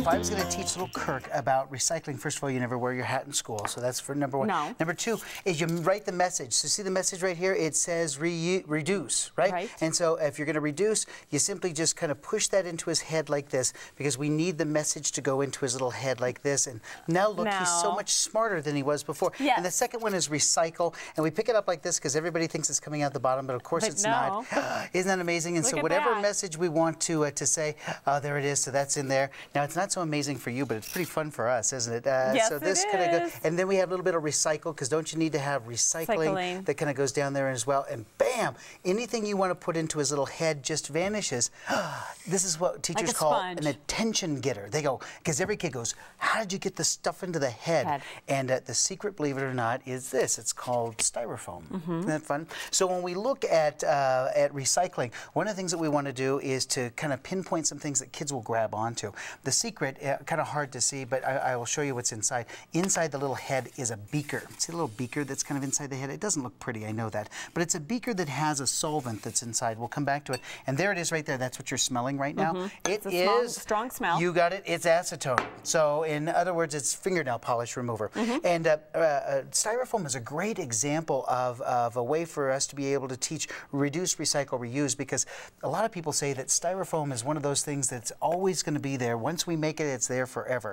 if I was going to teach little Kirk about recycling, first of all, you never wear your hat in school, so that's for number one. No. Number two is you write the message. So see the message right here? It says reduce, right? Right. And so if you're going to reduce, you simply just kind of push that into his head like this, because we need the message to go into his little head like this. And now look, he's so much smarter than he was before. Yes. And the second one is recycle, and we pick it up like this because everybody thinks it's coming out the bottom, but of course it's not. Isn't that amazing? And look, so whatever message we want to say, there it is. So that's in there. Now it's not so amazing for you, but it's pretty fun for us, isn't it? Yes, so this kind of goes, and then we have a little bit of recycle, because don't you need to have recycling that kind of goes down there as well? And bam, anything you want to put into his little head just vanishes. This is what teachers call an attention getter. They go, because every kid goes, how did you get the stuff into the head? And the secret, believe it or not, is this. It's called styrofoam. Isn't that fun? So when we look at recycling, one of the things that we want to do is to kind of pinpoint some things that kids will grab onto. The secret, kind of hard to see, but I will show you what's inside. Inside the little head is a beaker. See the little beaker that's kind of inside the head? It doesn't look pretty, I know that. But it's a beaker that has a solvent that's inside. We'll come back to it. And there it is right there. That's what you're smelling right now. It is strong smell. You got it. It's acetone. So in other words, it's fingernail polish remover. And styrofoam is a great example of a way for us to be able to teach reduce, recycle, reuse, because a lot of people say that styrofoam is one of those things that's always going to be there. Once we make it, it's there forever.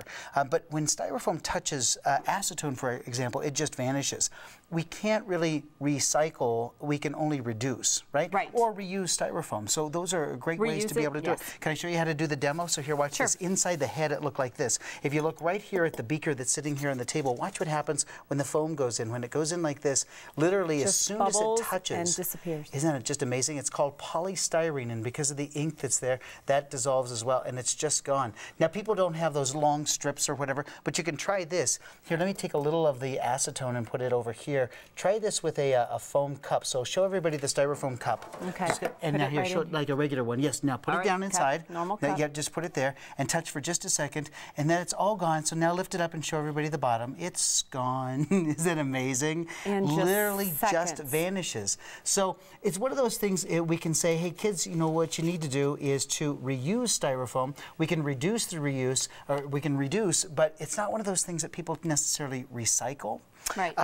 But when styrofoam touches acetone, for example, it just vanishes. We can't really recycle. We can only reduce, right? Right. Or reuse styrofoam. So those are great ways to be able to do it. Can I show you how to do the demo? So here, watch this. Inside the head, it looked like this. If you look right here at the beaker that's sitting here on the table, watch what happens when the foam goes in. When it goes in like this, literally just as soon as it touches. And disappears. Isn't it just amazing? It's called polystyrene, and because of the ink that's there, that dissolves as well, and it's just gone. Now, people don't have those long strips or whatever, but you can try this. Here, let me take a little of the acetone and put it over here. Try this with a foam cup. So show everybody the styrofoam cup. Okay. Just, and now here, show it like a regular one. Yes, now put it down inside. Normal cup. Yeah, just put it there and touch for just a second, and then it's all gone. So now lift it up and show everybody the bottom. It's gone. Isn't that amazing? And literally just vanishes. So it's one of those things we can say, hey, kids, you know what you need to do is to reuse styrofoam. We can reduce the reuse, or we can reduce, but it's not one of those things that people necessarily recycle. Right.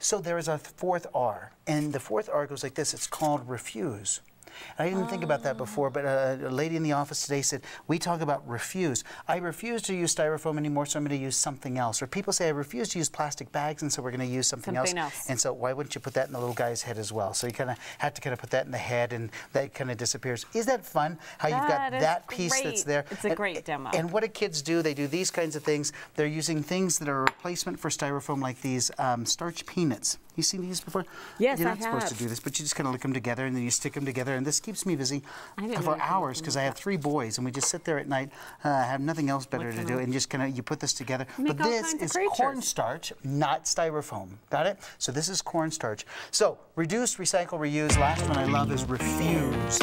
So there is a fourth R, and the fourth R goes like this. It's called refuse. I didn't think about that before, but a lady in the office today said, we talk about refuse. I refuse to use styrofoam anymore, so I'm going to use something else. Or people say, I refuse to use plastic bags, and so we're going to use something else. And so why wouldn't you put that in the little guy's head as well? So you kind of have to kind of put that in the head, and that kind of disappears. Is that fun? How you've got that piece that's there. It's a great demo. And what do kids do? They do these kinds of things. They're using things that are a replacement for styrofoam, like these starch peanuts. You seen these before? Yes, I have. You're not supposed to do this, but you just kind of lick them together, and then you stick them together. And this keeps me busy for hours, because I have 3 boys, and we just sit there at night, have nothing else better to do, and just kind of you put this together. But this is cornstarch, not styrofoam. Got it? So this is cornstarch. So reduce, recycle, reuse. Last one I love is refuse.